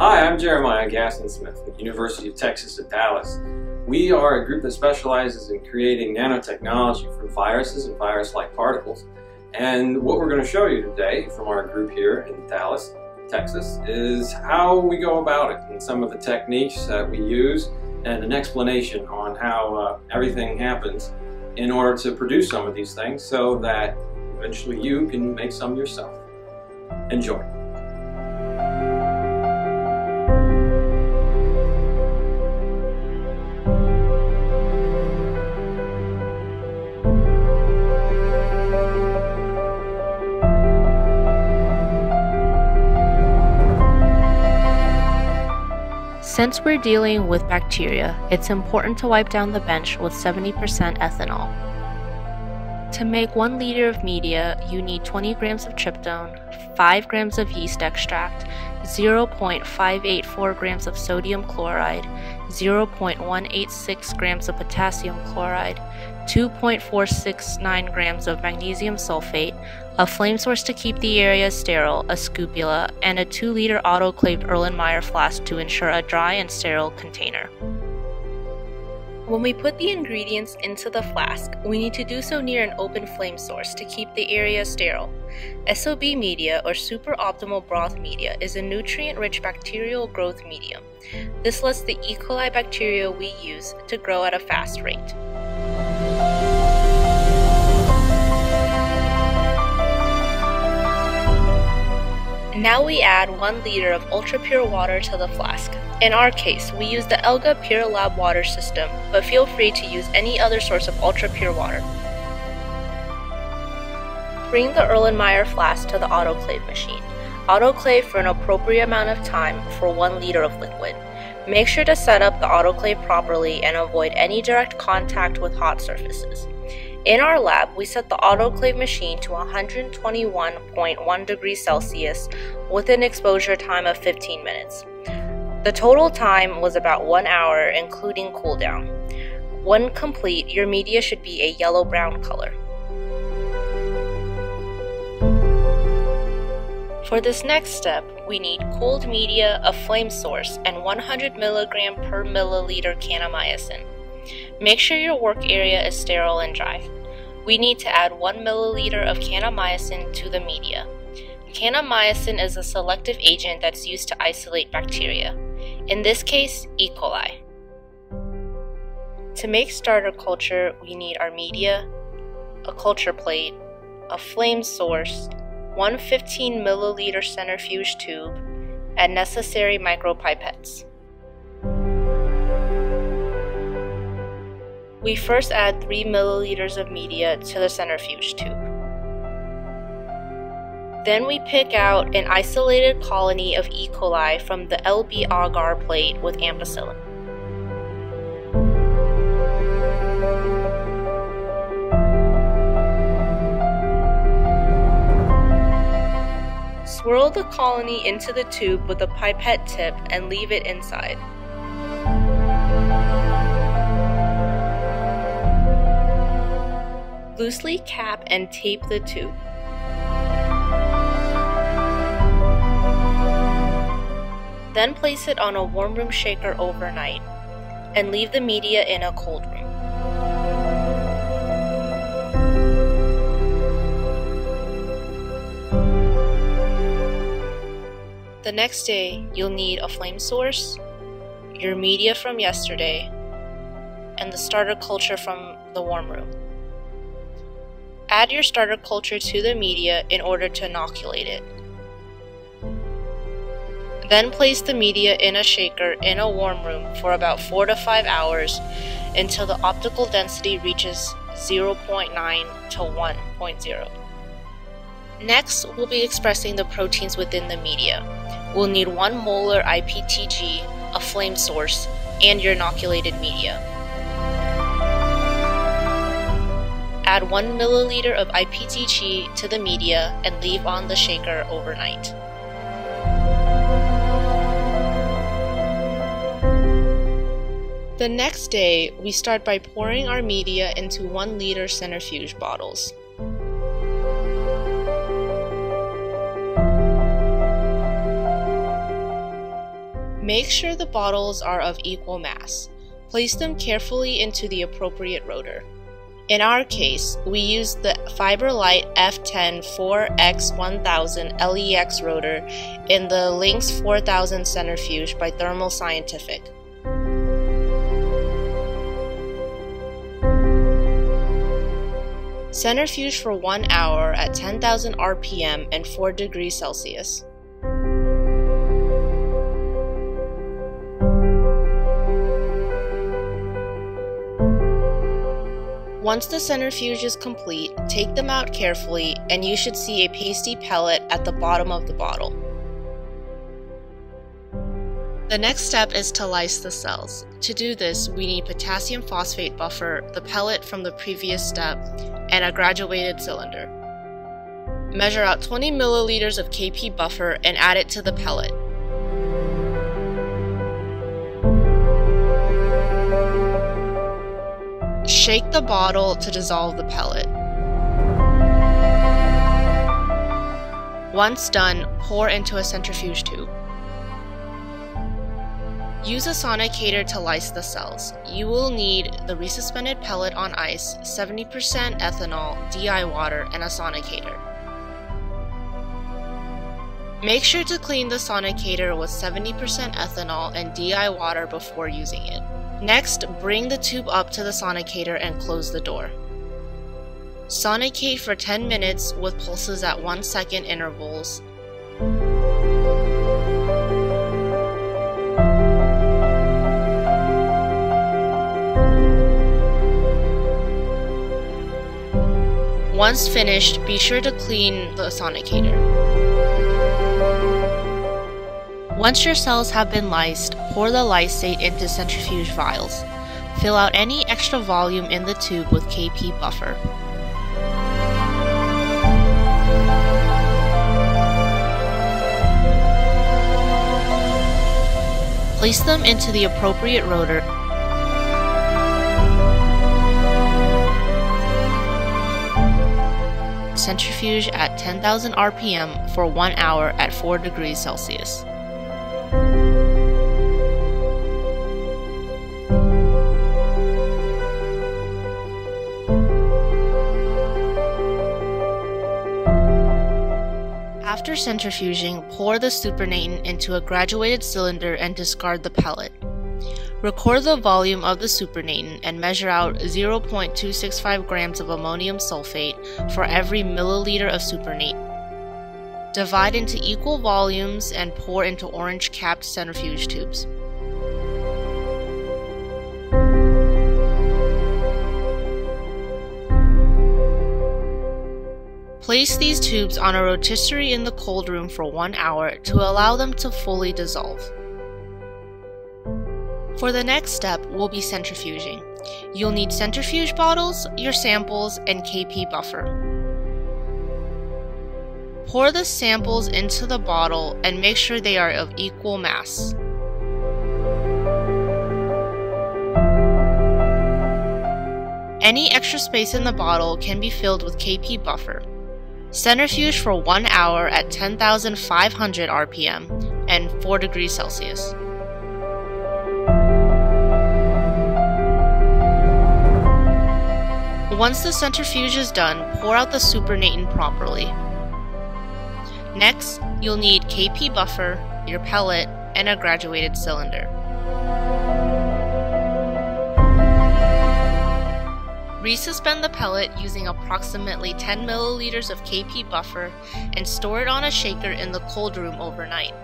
Hi, I'm Jeremiah Gassensmith with the University of Texas at Dallas. We are a group that specializes in creating nanotechnology from viruses and virus-like particles. And what we're going to show you today from our group here in Dallas, Texas, is how we go about it and some of the techniques that we use and an explanation on how everything happens in order to produce some of these things so that eventually you can make some yourself. Enjoy. Since we're dealing with bacteria, it's important to wipe down the bench with 70% ethanol. To make 1 liter of media, you need 20 grams of tryptone, 5 grams of yeast extract, 0.584 grams of sodium chloride, 0.186 grams of potassium chloride, 2.469 grams of magnesium sulfate, a flame source to keep the area sterile, a scoopula, and a 2-liter autoclaved Erlenmeyer flask to ensure a dry and sterile container. When we put the ingredients into the flask, we need to do so near an open flame source to keep the area sterile. SOB media, or superoptimal broth media, is a nutrient-rich bacterial growth medium. This lets the E. coli bacteria we use to grow at a fast rate. Now we add 1 liter of ultra-pure water to the flask. In our case, we use the Elga PureLab water system, but feel free to use any other source of ultra-pure water. Bring the Erlenmeyer flask to the autoclave machine. Autoclave for an appropriate amount of time for 1 liter of liquid. Make sure to set up the autoclave properly and avoid any direct contact with hot surfaces. In our lab, we set the autoclave machine to 121.1 degrees Celsius with an exposure time of 15 minutes. The total time was about 1 hour, including cool down. When complete, your media should be a yellow-brown color. For this next step, we need cooled media, a flame source, and 100 mg per milliliter kanamycin. Make sure your work area is sterile and dry. We need to add 1 milliliter of kanamycin to the media. Kanamycin is a selective agent that's used to isolate bacteria, in this case, E. coli. To make starter culture, we need our media, a culture plate, a flame source, 115 milliliter centrifuge tube, and necessary micropipettes. We first add 3 milliliters of media to the centrifuge tube. Then we pick out an isolated colony of E. coli from the LB agar plate with ampicillin. Swirl the colony into the tube with a pipette tip and leave it inside. Loosely cap and tape the tube. Then place it on a warm room shaker overnight and leave the media in a cold room. The next day, you'll need a flame source, your media from yesterday, and the starter culture from the warm room. Add your starter culture to the media in order to inoculate it. Then place the media in a shaker in a warm room for about 4 to 5 hours until the optical density reaches 0.9 to 1.0. Next, we'll be expressing the proteins within the media. We'll need 1 molar IPTG, a flame source, and your inoculated media. Add 1 milliliter of IPTG to the media and leave on the shaker overnight. The next day, we start by pouring our media into 1 liter centrifuge bottles. Make sure the bottles are of equal mass. Place them carefully into the appropriate rotor. In our case, we used the FiberLite F10-4X1000 LEX rotor in the Lynx 4000 centrifuge by Thermo Scientific. Centrifuge for 1 hour at 10,000 RPM and 4 degrees Celsius. Once the centrifuge is complete, take them out carefully and you should see a pasty pellet at the bottom of the bottle. The next step is to lyse the cells. To do this, we need potassium phosphate buffer, the pellet from the previous step, and a graduated cylinder. Measure out 20 milliliters of KPi buffer and add it to the pellet. Shake the bottle to dissolve the pellet. Once done, pour into a centrifuge tube. Use a sonicator to lyse the cells. You will need the resuspended pellet on ice, 70% ethanol, DI water, and a sonicator. Make sure to clean the sonicator with 70% ethanol and DI water before using it. Next, bring the tube up to the sonicator and close the door. Sonicate for 10 minutes with pulses at 1-second intervals. Once finished, be sure to clean the sonicator. Once your cells have been lysed, pour the lysate into centrifuge vials. Fill out any extra volume in the tube with KPi buffer. Place them into the appropriate rotor. Centrifuge at 10,000 RPM for 1 hour at 4 degrees Celsius. After centrifuging, pour the supernatant into a graduated cylinder and discard the pellet. Record the volume of the supernatant and measure out 0.265 grams of ammonium sulfate for every milliliter of supernatant. Divide into equal volumes and pour into orange-capped centrifuge tubes. Place these tubes on a rotisserie in the cold room for 1 hour to allow them to fully dissolve. For the next step, we'll be centrifuging. You'll need centrifuge bottles, your samples, and KPi buffer. Pour the samples into the bottle and make sure they are of equal mass. Any extra space in the bottle can be filled with KPi buffer. Centrifuge for 1 hour at 10,500 RPM and 4 degrees Celsius. Once the centrifuge is done, pour out the supernatant properly. Next, you'll need KPi buffer, your pellet, and a graduated cylinder. Resuspend the pellet using approximately 10 milliliters of KPi buffer and store it on a shaker in the cold room overnight.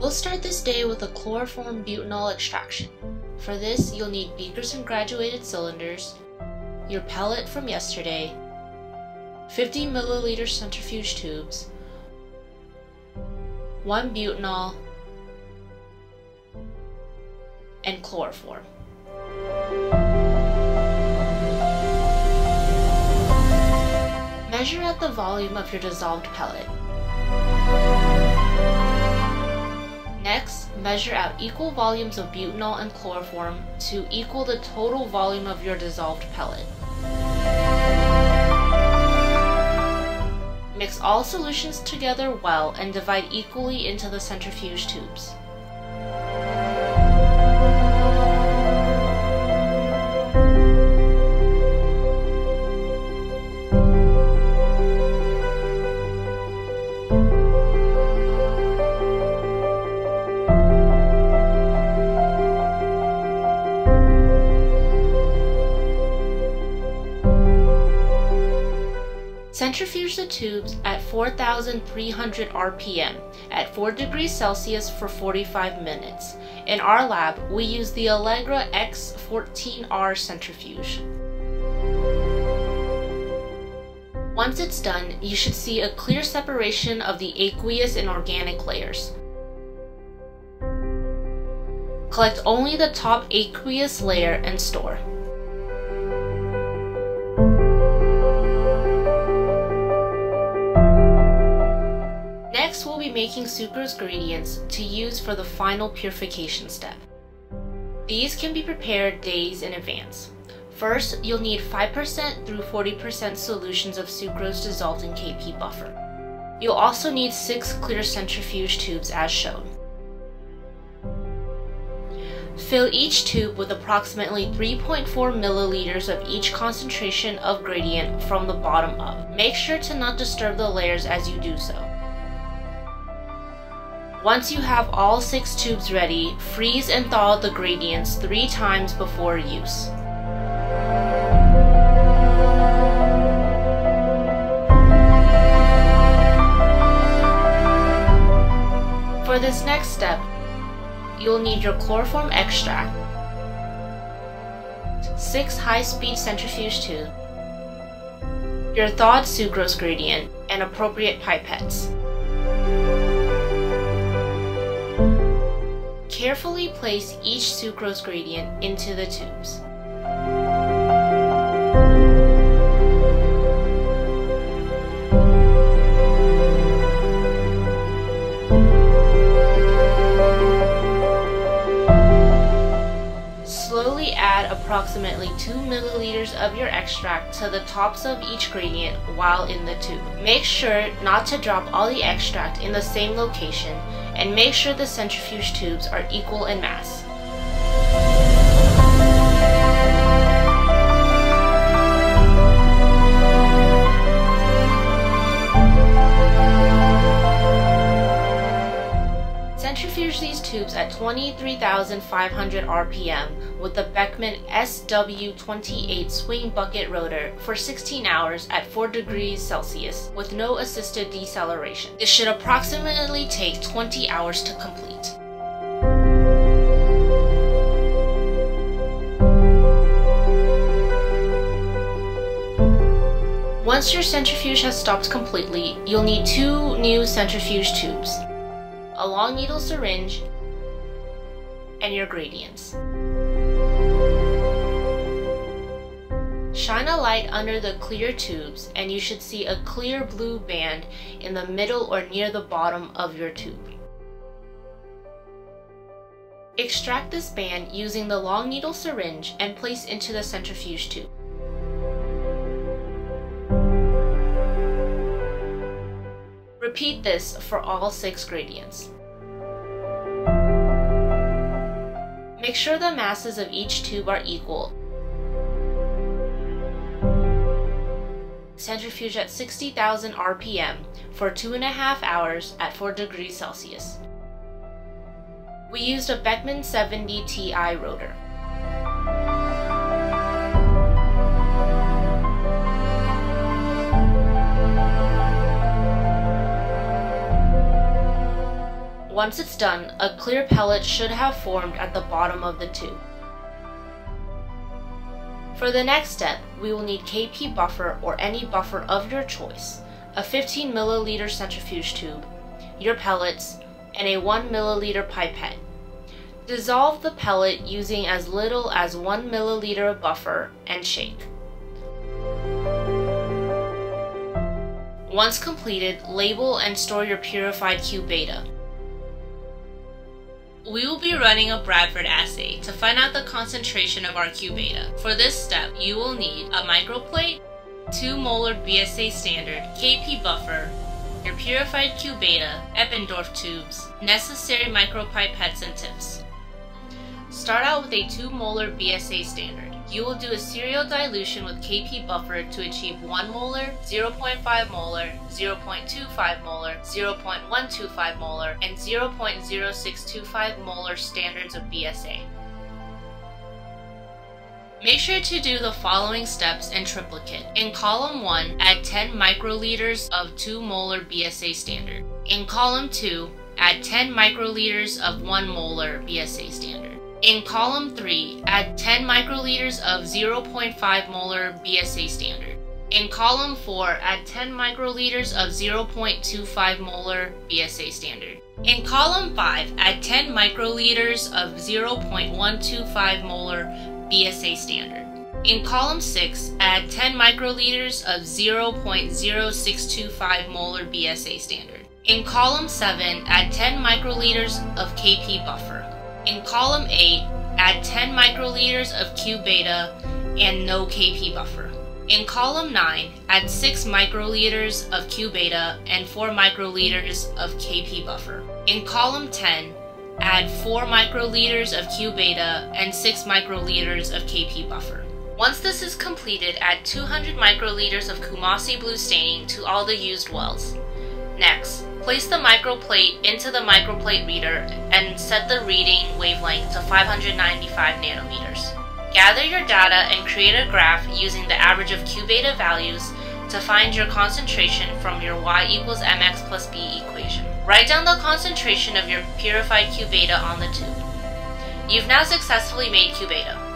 We'll start this day with a chloroform butanol extraction. For this, you'll need beakers and graduated cylinders, your pellet from yesterday, 50 milliliter centrifuge tubes, 1 butanol, and chloroform. Measure out the volume of your dissolved pellet. Next, measure out equal volumes of butanol and chloroform to equal the total volume of your dissolved pellet. all solutions together well and divide equally into the centrifuge tubes. Centrifuge the tubes at 4,300 RPM at 4 degrees Celsius for 45 minutes. In our lab, we use the Allegra X14R centrifuge. Once it's done, you should see a clear separation of the aqueous and organic layers. Collect only the top aqueous layer and store. Next, we'll be making sucrose gradients to use for the final purification step. These can be prepared days in advance. First, you'll need 5% through 40% solutions of sucrose dissolved in KPi buffer. You'll also need 6 clear centrifuge tubes as shown. Fill each tube with approximately 3.4 milliliters of each concentration of gradient from the bottom up. Make sure to not disturb the layers as you do so. Once you have all 6 tubes ready, freeze and thaw the gradients 3 times before use. For this next step, you'll need your chloroform extract, 6 high-speed centrifuge tubes, your thawed sucrose gradient, and appropriate pipettes. Carefully place each sucrose gradient into the tubes. Slowly add approximately 2 milliliters of your extract to the tops of each gradient while in the tube. Make sure not to drop all the extract in the same location, and make sure the centrifuge tubes are equal in mass. Centrifuge these tubes at 23,500 RPM with the Beckman SW28 swing bucket rotor for 16 hours at 4 degrees Celsius with no assisted deceleration. This should approximately take 20 hours to complete. Once your centrifuge has stopped completely, you'll need 2 new centrifuge tubes, a long needle syringe, and your gradients. Shine a light under the clear tubes and you should see a clear blue band in the middle or near the bottom of your tube. Extract this band using the long needle syringe and place into the centrifuge tube. Repeat this for all 6 gradients. Make sure the masses of each tube are equal. Centrifuge at 60,000 RPM for 2.5 hours at 4 degrees Celsius. We used a Beckman 70 Ti rotor. Once it's done, a clear pellet should have formed at the bottom of the tube. For the next step, we will need KPi buffer or any buffer of your choice, a 15 milliliter centrifuge tube, your pellets, and a 1 milliliter pipette. Dissolve the pellet using as little as 1 milliliter of buffer and shake. Once completed, label and store your purified Qβ. We will be running a Bradford assay to find out the concentration of our Qβ. For this step, you will need a microplate, 2 molar BSA standard, KPi buffer, your purified Qβ, Eppendorf tubes, necessary micropipettes and tips. Start out with a 2 molar BSA standard. You will do a serial dilution with KPi buffer to achieve 1 molar, 0.5 molar, 0.25 molar, 0.125 molar, and 0.0625 molar standards of BSA. Make sure to do the following steps in triplicate. In column 1, add 10 microliters of 2 molar BSA standard. In column 2, add 10 microliters of 1 molar BSA standard. In column 3, add 10 microliters of 0.5 molar BSA standard. In column 4, add 10 microliters of 0.25 molar BSA standard. In column 5, add 10 microliters of 0.125 molar BSA standard. In column 6, add 10 microliters of 0.0625 molar BSA standard. In column 7, add 10 microliters of KPi buffer. In column 8, add 10 microliters of Qβ and no KPi buffer. In column 9, add 6 microliters of Qβ and 4 microliters of KPi buffer. In column 10, add 4 microliters of Qβ and 6 microliters of KPi buffer. Once this is completed, add 200 microliters of Kumasi blue staining to all the used wells. Next, place the microplate into the microplate reader and set the reading wavelength to 595 nanometers. Gather your data and create a graph using the average of Qβ values to find your concentration from your y equals mx plus b equation. Write down the concentration of your purified Qβ on the tube. You've now successfully made Qβ.